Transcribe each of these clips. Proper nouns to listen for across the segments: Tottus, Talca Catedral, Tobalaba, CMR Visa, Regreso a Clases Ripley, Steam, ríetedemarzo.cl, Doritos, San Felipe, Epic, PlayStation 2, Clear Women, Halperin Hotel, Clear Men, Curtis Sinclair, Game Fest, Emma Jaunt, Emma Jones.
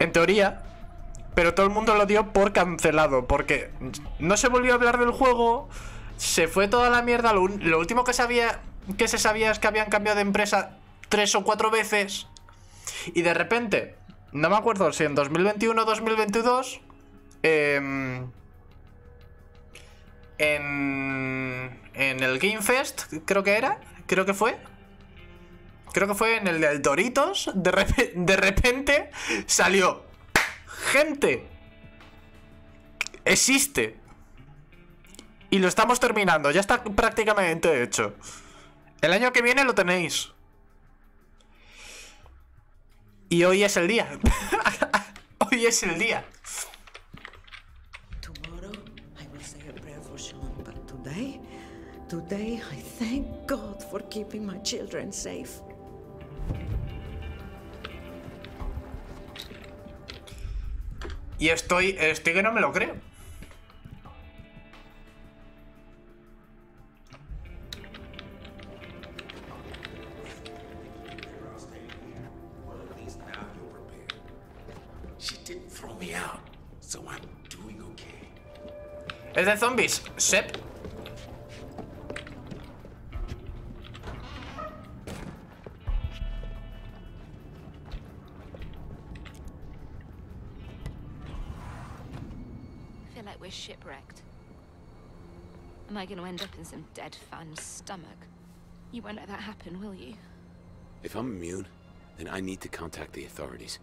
en teoría, pero todo el mundo lo dio por cancelado, porque no se volvió a hablar del juego, se fue toda la mierda. Lo último que se sabía es que habían cambiado de empresa 3 o 4 veces, y de repente, no me acuerdo si en 2021 o 2022, en el Game Fest, creo que fue en el del Doritos, de repente salió: gente, existe, y lo estamos terminando, ya está prácticamente hecho, el año que viene lo tenéis. Y hoy es el día. Hoy es el día. Tomorrow I will say a prayer for Sean, but today I thank God for keeping my children safe. Y estoy que no me lo creo. Es de zombies, Sep. I feel like we're shipwrecked. Am I going to end up in some dead fan's stomach? You won't let that happen, will you? If I'm immune, then I need to contact the authorities.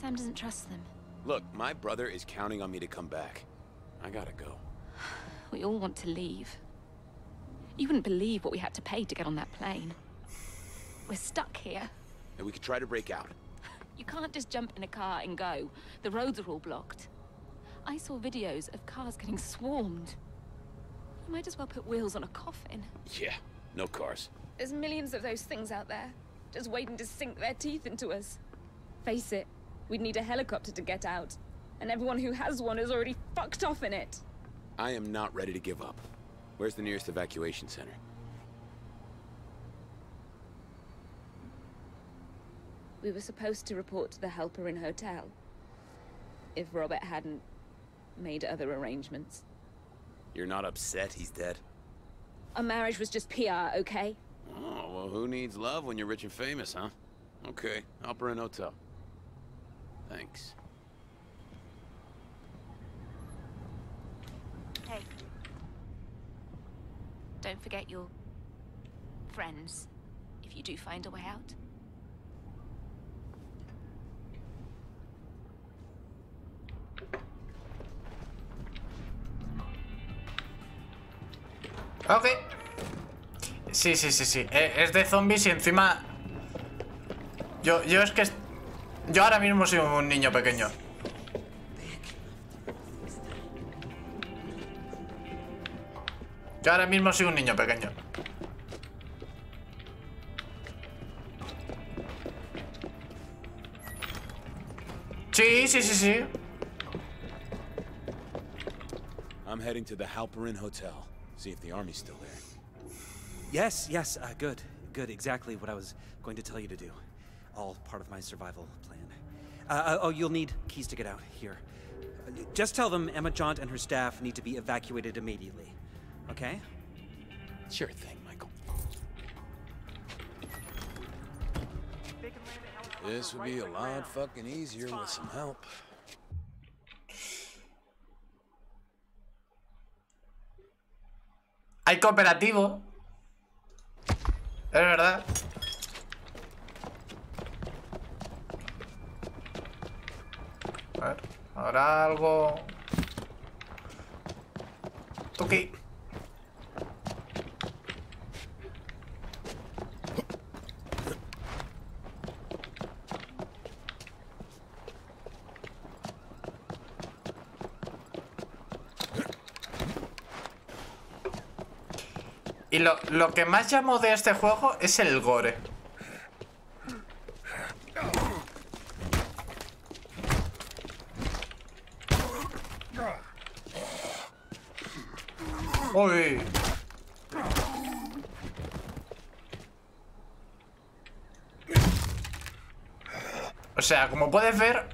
Sam doesn't trust them. Look, my brother is counting on me to come back. I gotta go. We all want to leave. You wouldn't believe what we had to pay to get on that plane. We're stuck here. And we could try to break out. You can't just jump in a car and go. The roads are all blocked. I saw videos of cars getting swarmed. You might as well put wheels on a coffin. Yeah, no cars. There's millions of those things out there, just waiting to sink their teeth into us. Face it, we'd need a helicopter to get out. And everyone who has one is already fucked off in it. I am not ready to give up. Where's the nearest evacuation center? We were supposed to report to the helper in hotel. If Robert hadn't made other arrangements. You're not upset he's dead? Our marriage was just PR, okay? Oh, well, who needs love when you're rich and famous, huh? Okay, helper in hotel. Thanks. Hey, don't forget your friends, if you do find a way out. Ok. Sí. Es de zombies y encima... Yo es que... Yo ahora mismo soy un niño pequeño. Yo ahora mismo soy un niño pequeño. Sí. I'm heading to the Halperin Hotel. See if the army's still there. Yes. Good. Exactly what I was going to tell you to do. All part of my survival plan. Oh, you'll need keys to get out. Here. Just tell them Emma Jaunt and her staff need to be evacuated immediately. Okay. Sure thing, Michael. This would be a lot fucking easier with some help. Hay cooperativo. Es verdad. A ver, ahora algo. Ok. Y lo que más llamo de este juego es el gore. Uy. O sea, como puedes ver,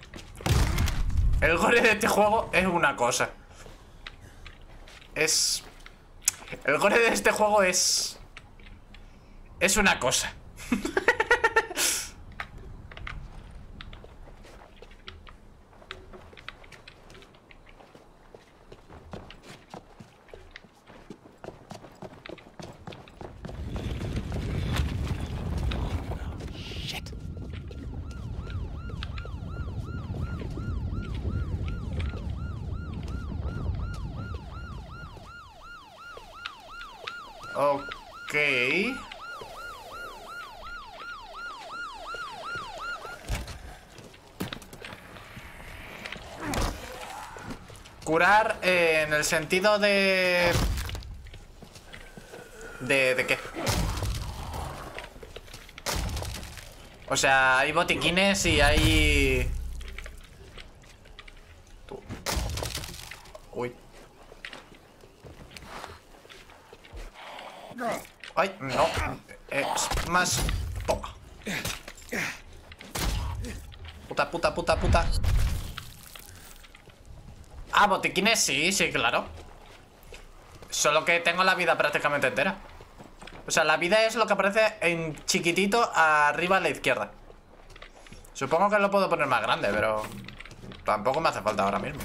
El gore de este juego es una cosa. Es... El gore de este juego es... Es una cosa. Okay. Curar en el sentido de... ¿De qué? O sea, hay botiquines y hay... Ay, no, es más... Toma. Puta, puta, puta, puta. Ah, botiquines, sí, sí, claro. Solo que tengo la vida prácticamente entera. O sea, la vida es lo que aparece en chiquitito arriba a la izquierda. Supongo que lo puedo poner más grande, pero... Tampoco me hace falta ahora mismo.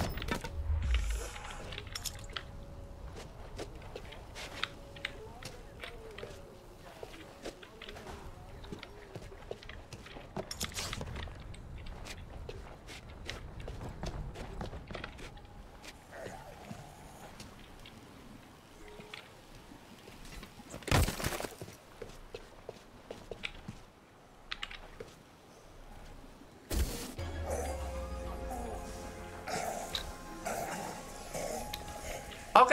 Ok.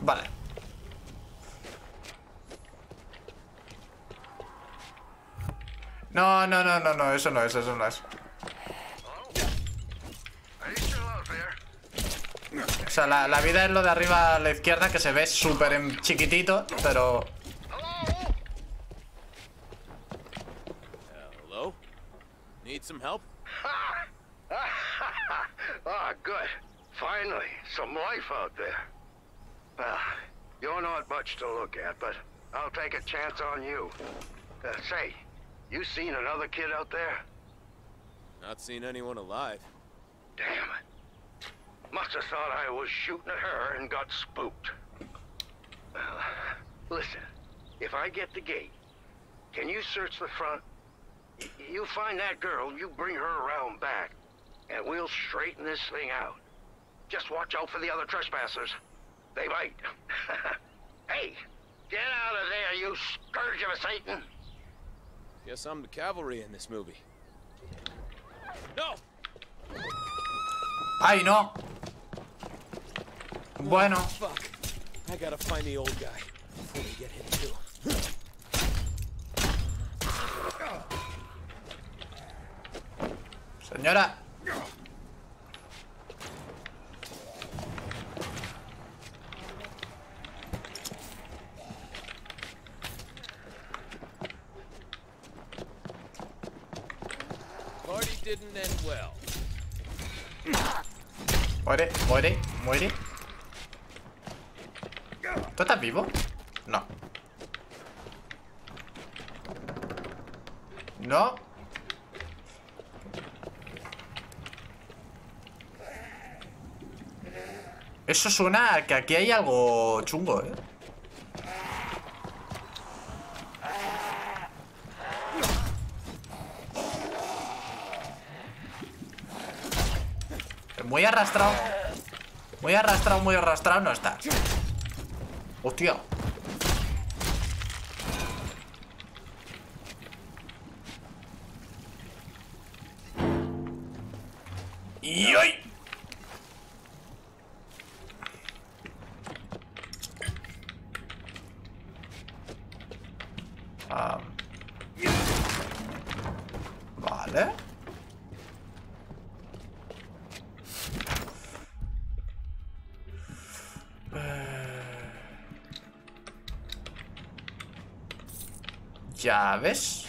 Vale. No, no, no, no, no, eso no es, eso no es. O sea, la vida es lo de arriba a la izquierda, que se ve súper chiquitito, pero... Hello. Need some help? Ah, good. Finally, some life out there. Well, you're not much to look at, but I'll take a chance on you. Say. You seen another kid out there? Not seen anyone alive. Damn it. Must have thought I was shooting at her and got spooked. Well, listen, if I get the gate, can you search the front? You find that girl, you bring her around back, and we'll straighten this thing out. Just watch out for the other trespassers. They might. Hey, get out of there, you scourge of a Satan! Guess I'm the cavalry in this movie. No. Ay, no. Bueno. Fuck. I gotta find the old guy before we get him too. Señora. Muere, muere, muere. ¿Tú estás vivo? No. No. Eso suena a que aquí hay algo chungo, ¿eh? Muy arrastrado. Muy arrastrado, muy arrastrado no está. Hostia. ¡Y hoy! Vale. Llaves.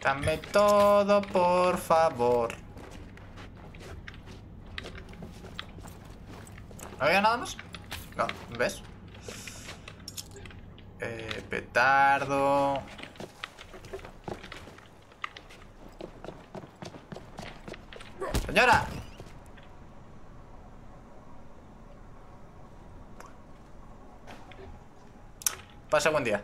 Dame todo, por favor. ¿No había nada más? No, ¿ves? Petardo. ¡Señora! Pasa buen día.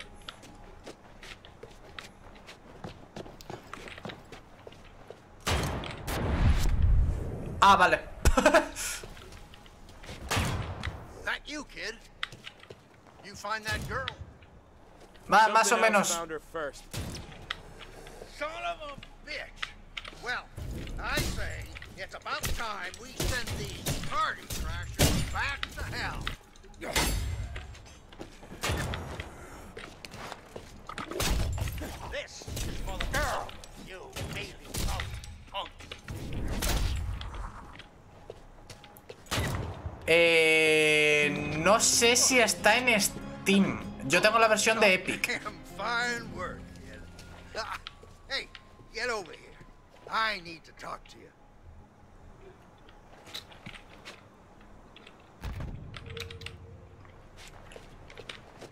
Ah, vale. Más o menos. No sé si está en Steam. Yo tengo la versión de Epic.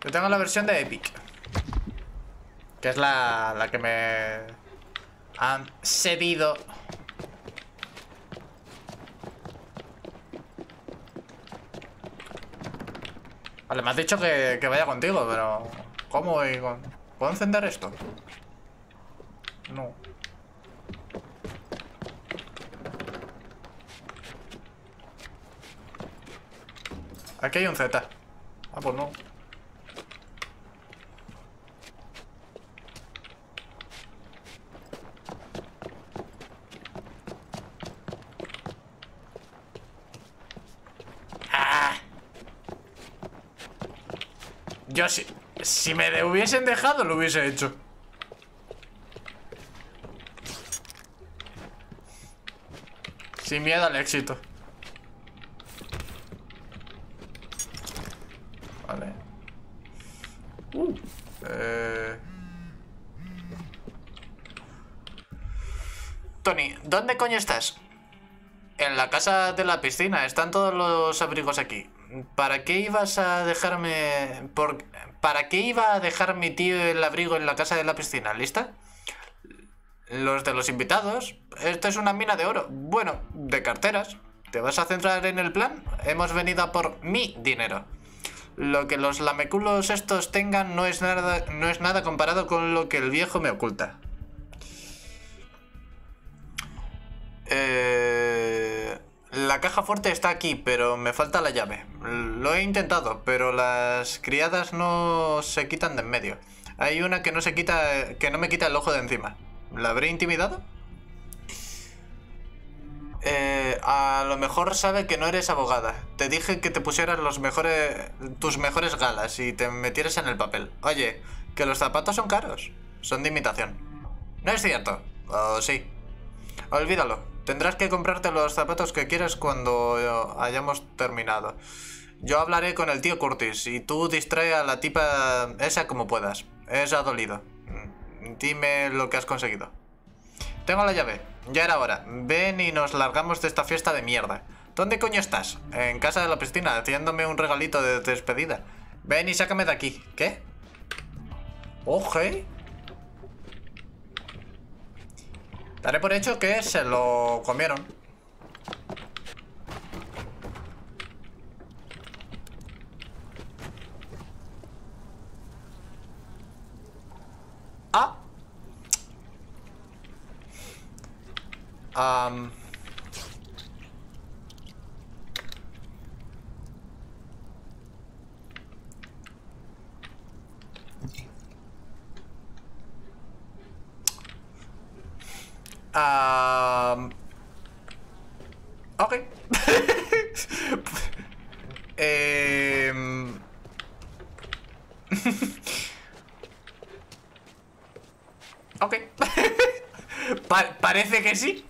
Yo tengo la versión de Epic, que es la que me han cedido. Vale, me has dicho que vaya contigo, pero... ¿Cómo voy con...? ¿Puedo encender esto? No. Aquí hay un Z. Ah, pues no. Yo si me hubiesen dejado, lo hubiese hecho. Sin miedo al éxito. Vale. Tony, ¿dónde coño estás? En la casa de la piscina. Están todos los abrigos aquí. ¿Para qué ibas a dejarme...? ¿Para qué iba a dejar mi tío el abrigo en la casa de la piscina? ¿Lista? Los de los invitados. Esto es una mina de oro. Bueno, de carteras. ¿Te vas a centrar en el plan? Hemos venido a por mi dinero. Lo que los lameculos estos tengan no es nada comparado con lo que el viejo me oculta. La caja fuerte está aquí, pero me falta la llave. Lo he intentado, pero las criadas no se quitan de en medio. Hay una que no me quita el ojo de encima. ¿La habré intimidado? A lo mejor sabe que no eres abogada. Te dije que te pusieras tus mejores galas y te metieras en el papel. Oye, que los zapatos son caros. Son de imitación. ¿No es cierto? ¿O sí? Olvídalo. Tendrás que comprarte los zapatos que quieras cuando hayamos terminado. Yo hablaré con el tío Curtis y tú distrae a la tipa esa como puedas. Esa ha dolido. Dime lo que has conseguido. Tengo la llave. Ya era hora. Ven y nos largamos de esta fiesta de mierda. ¿Dónde coño estás? En casa de la piscina, haciéndome un regalito de despedida. Ven y sácame de aquí. ¿Qué? Oje. Daré por hecho que se lo comieron. Ok. Ok. Parece que sí.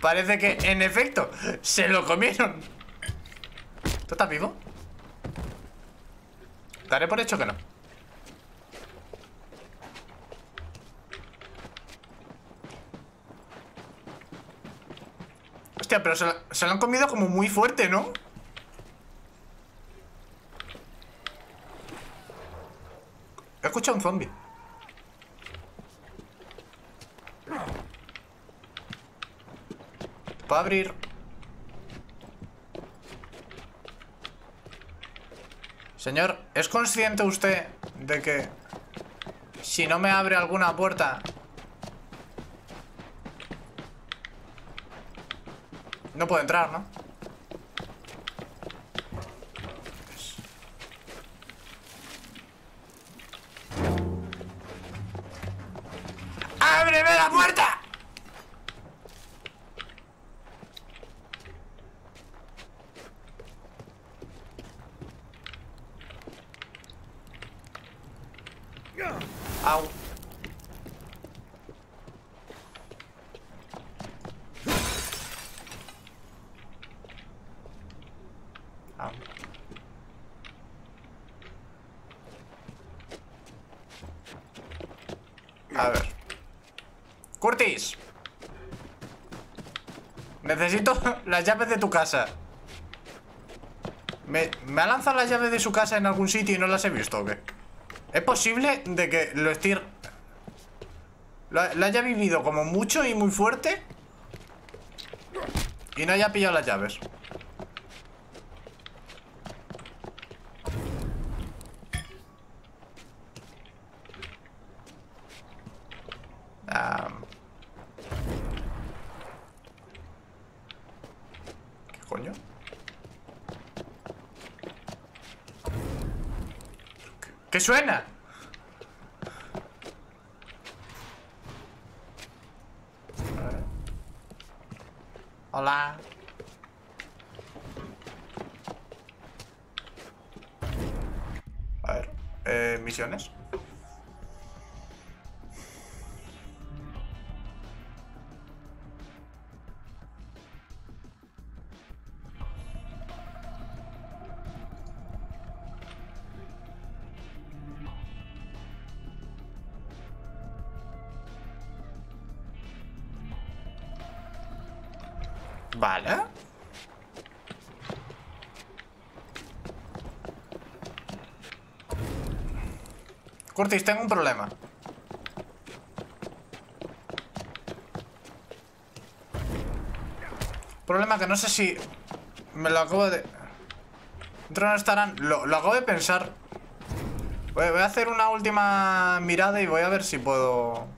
Parece que, en efecto, se lo comieron. ¿Tú estás vivo? Daré por hecho que no. Hostia, pero se lo han comido como muy fuerte, ¿no? He escuchado un zombie. ¿Puedo abrir? Señor, ¿es consciente usted de que si no me abre alguna puerta no puedo entrar, no? ¡Ábreme la puerta! Au. Au. A ver, Curtis, necesito las llaves de tu casa. ¿Me ha lanzado las llaves de su casa en algún sitio y no las he visto o qué? ¿Es posible de que lo esté... lo haya vivido como mucho y muy fuerte y no haya pillado las llaves? ¿Qué coño? ¿Qué suena? Hola. A ver, misiones. Vale. Curtis, tengo un problema. Problema que no sé si me lo acabo de... Dentro no estarán... Lo acabo de pensar. Voy a hacer una última mirada y voy a ver si puedo...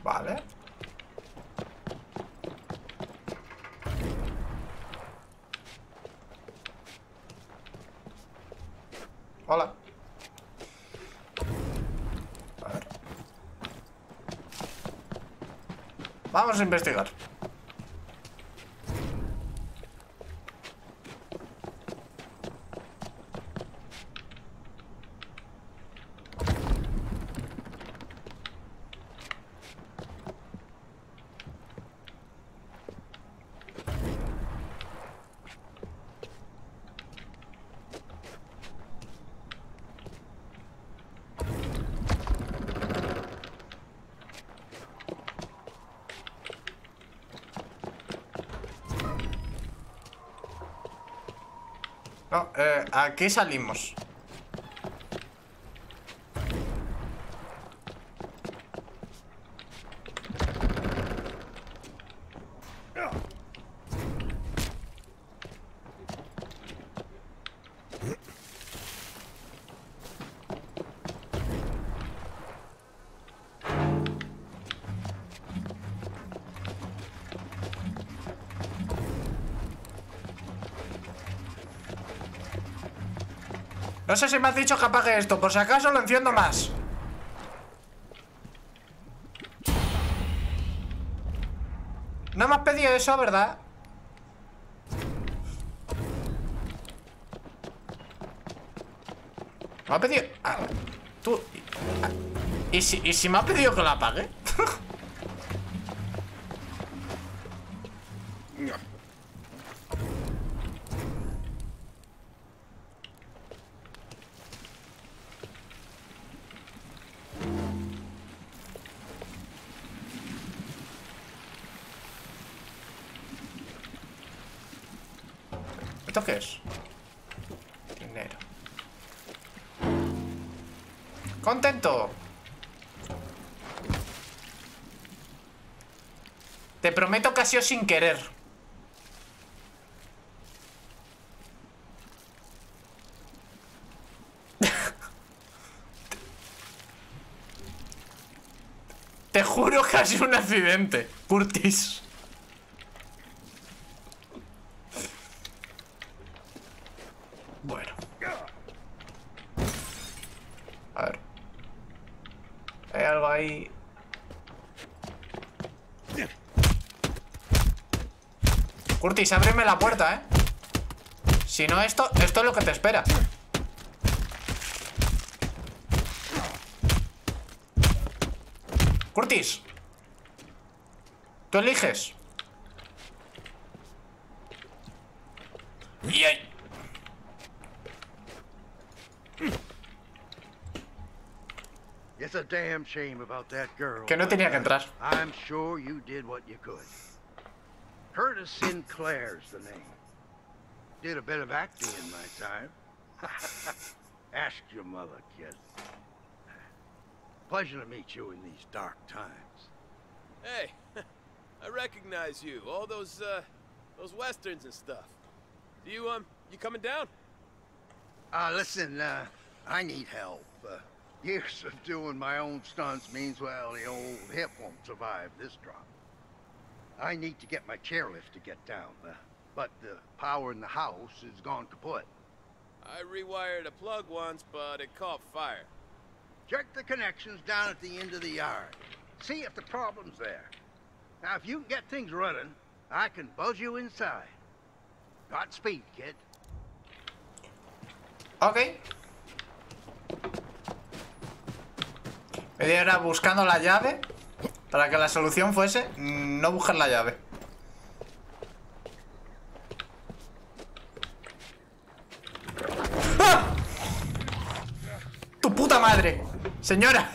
Vale. Hola. A ver. Vamos a investigar. No, aquí salimos. No sé si me has dicho que apague esto, por si acaso lo enciendo más. medio eso, ¿verdad? Me ha pedido... Ah, tú... Ah, ¿y si me ha pedido que la apague? ¿Esto qué es? Dinero. ¡Contento! Te prometo que ha sido sin querer. Te juro que ha sido un accidente, Curtis. Bueno. A ver. Hay algo ahí. Curtis, ábreme la puerta, ¿eh? Si no, esto es lo que te espera. Curtis, tú eliges. ¡Yay! It's a damn shame about that girl. Que no tenía que entrar. I'm sure you did what you could. Curtis Sinclair's the name. Did a bit of acting in my time. Ask your mother, kid. Pleasure to meet you in these dark times. Hey, I recognize you. All those westerns and stuff. Do you you coming down? Listen, I need help. Years of doing my own stunts means, well, the old hip won't survive this drop. I need to get my chairlift to get down, but the power in the house is gone kaput. I rewired a plug once, but it caught fire. Check the connections down at the end of the yard. See if the problem's there. Now, if you can get things running, I can buzz you inside. Godspeed, kid. Okay. Media hora buscando la llave para que la solución fuese no buscar la llave. ¡Ah! ¡Tu puta madre! ¡Señora!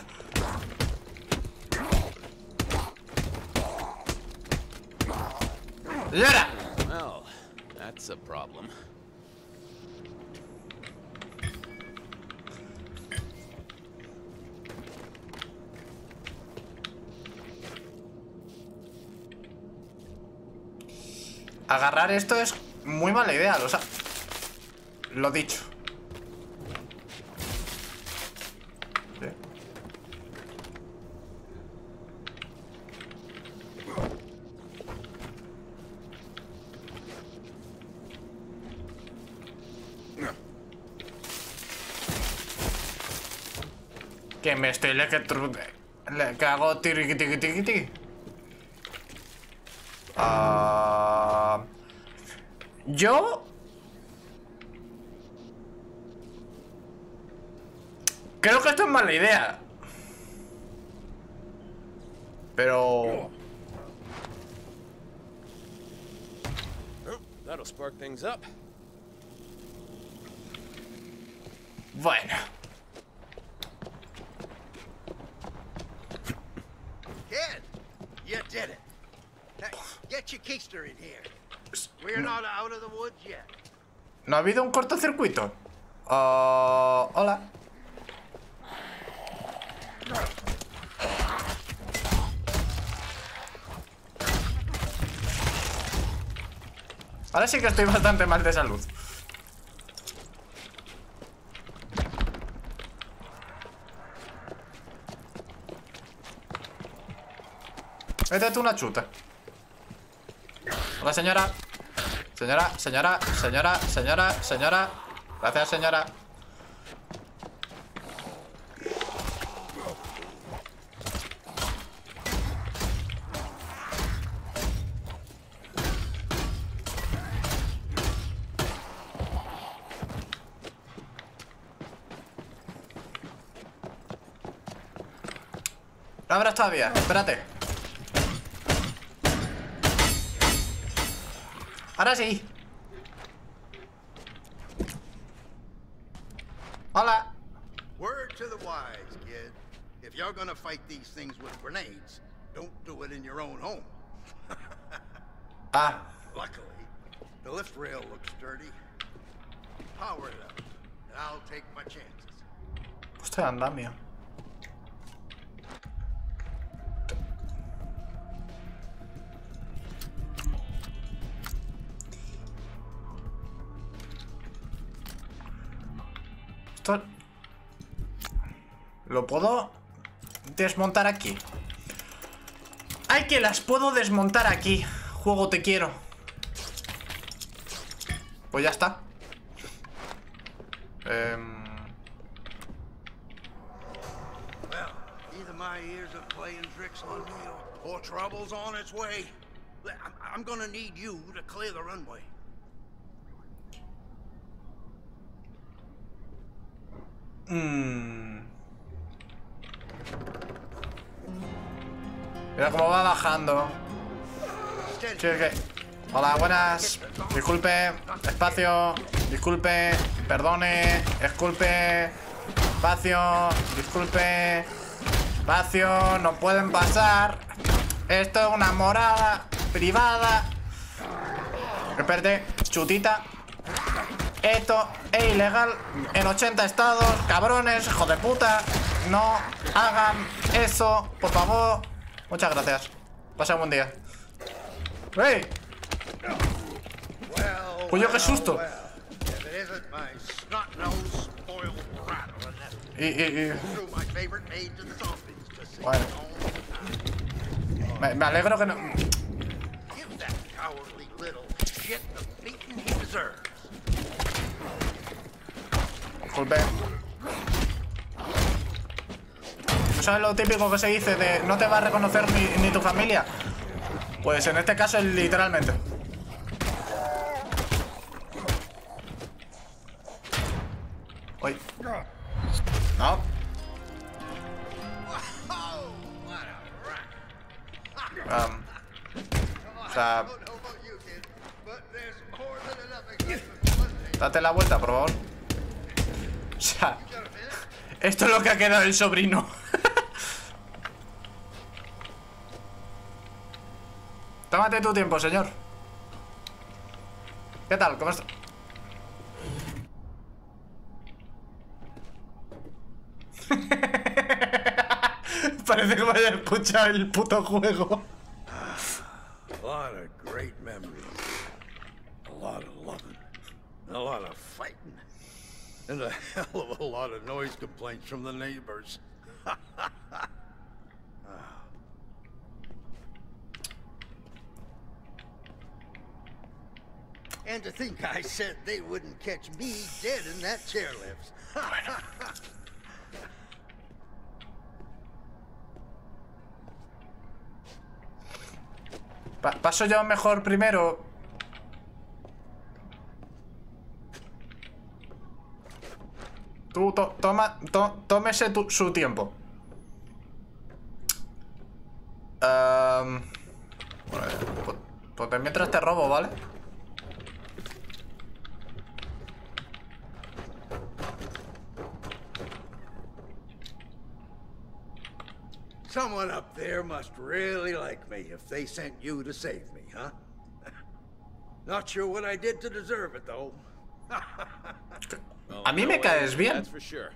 ¡Señora! Well, that's a problem. Agarrar esto es muy mala idea, lo dicho. Sí. Que me estoy que hago tiri. Yo creo que esto es mala idea, pero that'll spark things up. Bueno. Kid, you did it. Get your keister in here. We're not out of the woods yet. ¿No ha habido un cortocircuito? Hola. Ahora sí que estoy bastante mal de salud. Métete una chuta. Hola, señora. Señora. Gracias, señora. No abras todavía, espérate. Ahora sí. Hola. Word to the wise, kid. If you're gonna fight these things with grenades, don't do it in your own home. Ah. Luckily, the lift rail looks dirty. Power it up, and I'll take my chances. Hostia, andamio. Esto... ¿Lo puedo desmontar aquí? ¡Ay, que las puedo desmontar aquí! Juego, te quiero. Pues ya está. Well, either my ears are playing tricks on me or trouble's on its way. I'm gonna need you to clear the runway. Mira cómo va bajando. ¿Qué? Hola, buenas. Disculpe, espacio. Disculpe, perdone. Disculpe, espacio. Disculpe, espacio. No pueden pasar. Esto es una morada privada. Espérate, chutita. Esto es ilegal en 80 estados, cabrones, hijo de puta. No hagan eso, por favor. Muchas gracias. Pasa un buen día. ¡Hey! ¡Cuyo, qué susto! Bueno. Me alegro que no... Disculpe. ¿Sabes lo típico que se dice de no te va a reconocer ni tu familia? Pues en este caso es literalmente. Uy. No. O sea... Date la vuelta, por favor. O sea... Esto es lo que ha quedado el sobrino. Tómate tu tiempo, señor. ¿Qué tal? ¿Cómo estás? Parece que me haya escuchado el puto juego. A lot of great memories. A lot of loving. A lot of fighting. And a hell of a lot of noise complaints from the neighbors. And to think I said they wouldn't catch me dead in that chairlift. Paso yo mejor primero. Tú tómese su tiempo. Pues mientras te robo, ¿vale? Someone up there must really like me if they sent you to save me, huh? Not sure what I did to deserve it, though. A mí me caes bien. That's for sure.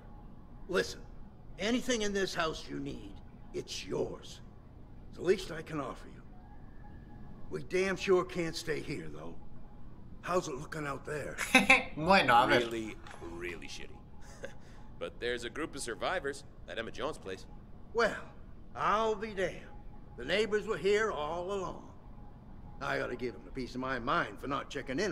Listen, anything in this house you need, it's yours. It's the least I can offer you. We damn sure can't stay here, though. How's it looking out there? Bueno, a ver. Really shitty. But there's a group of survivors at Emma Jones' place. Well, I'll be damned. The neighbors were here all along. I ought to give them a piece of my mind for not checking in.